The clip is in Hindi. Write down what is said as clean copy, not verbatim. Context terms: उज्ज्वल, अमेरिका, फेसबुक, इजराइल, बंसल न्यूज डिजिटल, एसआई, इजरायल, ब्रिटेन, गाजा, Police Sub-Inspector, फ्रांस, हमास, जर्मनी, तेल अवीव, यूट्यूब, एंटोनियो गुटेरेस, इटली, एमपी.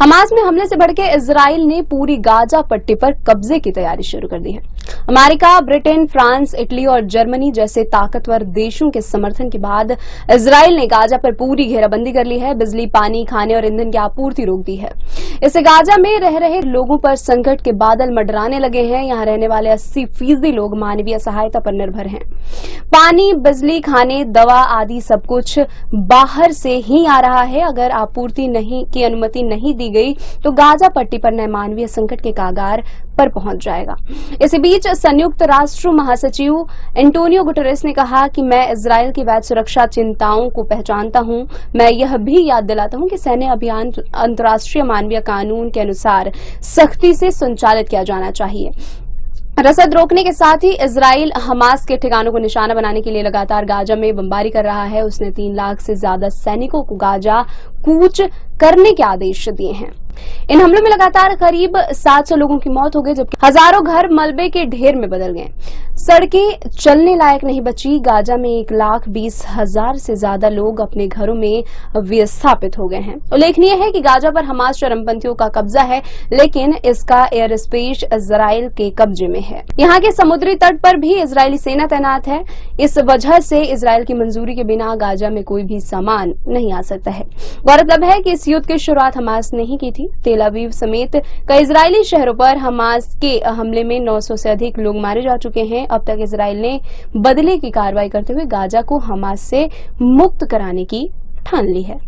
हमास में हमले से भड़के इजराइल ने पूरी गाजा पट्टी पर कब्जे की तैयारी शुरू कर दी है। अमेरिका, ब्रिटेन, फ्रांस, इटली और जर्मनी जैसे ताकतवर देशों के समर्थन के बाद इजराइल ने गाजा पर पूरी घेराबंदी कर ली है। बिजली, पानी, खाने और ईंधन की आपूर्ति रोक दी है। इससे गाजा में रह रहे लोगों पर संकट के बादल मंडराने लगे हैं। यहाँ रहने वाले 80% लोग मानवीय सहायता पर निर्भर हैं। पानी, बिजली, खाने, दवा आदि सब कुछ बाहर से ही आ रहा है। अगर आपूर्ति की अनुमति नहीं दी गई तो गाजा पट्टी पर नए मानवीय संकट के कागार पर पहुंच जाएगा। इसी बीच संयुक्त राष्ट्र महासचिव एंटोनियो गुटेरेस ने कहा कि मैं इजराइल की वैध सुरक्षा चिंताओं को पहचानता हूं। मैं यह भी याद दिलाता हूं कि सैन्य अभियान अंतर्राष्ट्रीय मानवीय कानून के अनुसार सख्ती से संचालित किया जाना चाहिए। रसद रोकने के साथ ही इजराइल हमास के ठिकानों को निशाना बनाने के लिए लगातार गाजा में बमबारी कर रहा है। उसने 3 लाख से ज्यादा सैनिकों को गाजा कूच करने के आदेश दिए हैं। इन हमलों में लगातार करीब 700 लोगों की मौत हो गई, जबकि हजारों घर मलबे के ढेर में बदल गए। सड़कें चलने लायक नहीं बची। गाजा में 1,20,000 से ज्यादा लोग अपने घरों में विस्थापित हो गए हैं। उल्लेखनीय है कि गाजा पर हमास चरमपंथियों का कब्जा है, लेकिन इसका एयर स्पेस इजराइल के कब्जे में है। यहाँ के समुद्री तट पर भी इजरायली सेना तैनात है। इस वजह से इजराइल की मंजूरी के बिना गाजा में कोई भी सामान नहीं आ सकता है। गौरतलब है कि इस युद्ध की शुरुआत हमास ने ही की थी। तेल अवीव समेत कई इजरायली शहरों पर हमास के हमले में 900 से अधिक लोग मारे जा चुके हैं। अब तक इजराइल ने बदले की कार्रवाई करते हुए गाजा को हमास से मुक्त कराने की ठान ली है।